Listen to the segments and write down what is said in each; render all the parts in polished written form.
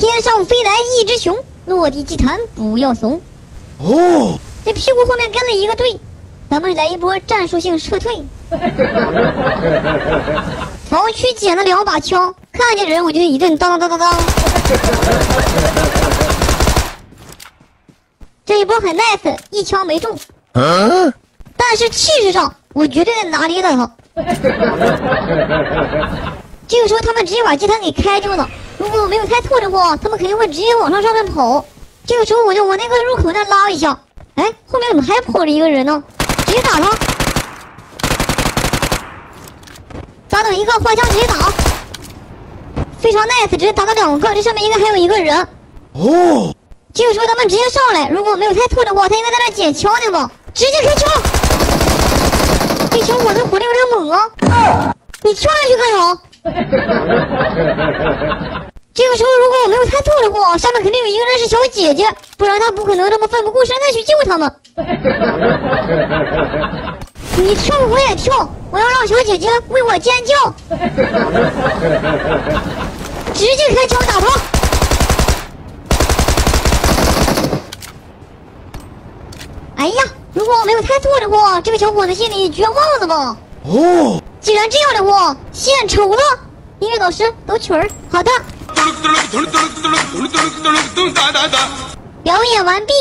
天上飞来一只熊，落地祭坛不要怂。哦，这屁股后面跟了一个队，咱们来一波战术性撤退。曹区捡了两把枪，看见人我就一顿当当当当当。这一波很 nice， 一枪没中。啊、但是气势上，我绝对拿捏到他。这个时候他们直接把祭坛给开住了。如果我没有开错的话，他们肯定会直接往上面跑。这个时候我就往那个入口那拉一下，哎，后面怎么还跑着一个人呢？直接打他！打倒一个，换枪直接打，非常 nice， 直接打到两个，这上面应该还有一个人。哦，这个时候他们直接上来，如果我没有开错的话，他应该在那捡枪的吧？直接开枪！ 这小伙子火力有点猛啊！啊你跳上去干啥？这个时候如果我没有猜错的话，下面肯定有一个人是小姐姐，不然她不可能这么奋不顾身的去救他们。你跳我也跳，我要让小姐姐为我尖叫！直接开枪打他！哎呀！ 如果我没有猜错的话，这个小伙子心里绝望了吧？哦，既然这样的话，献丑了！音乐老师，抖曲儿，好的。表演完毕。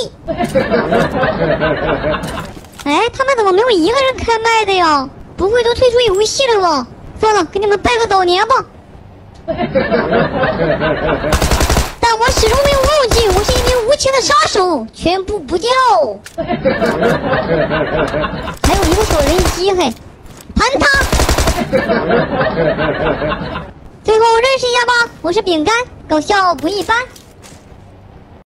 哎，他们怎么没有一个人开麦的呀？不会都退出游戏了吧？算了，给你们拜个早年吧。但我始终没有忘记，我是一名无情的杀手，全部不掉。还有一个小人机，嘿，盘他！最后认识一下吧，我是饼干，搞笑不一般。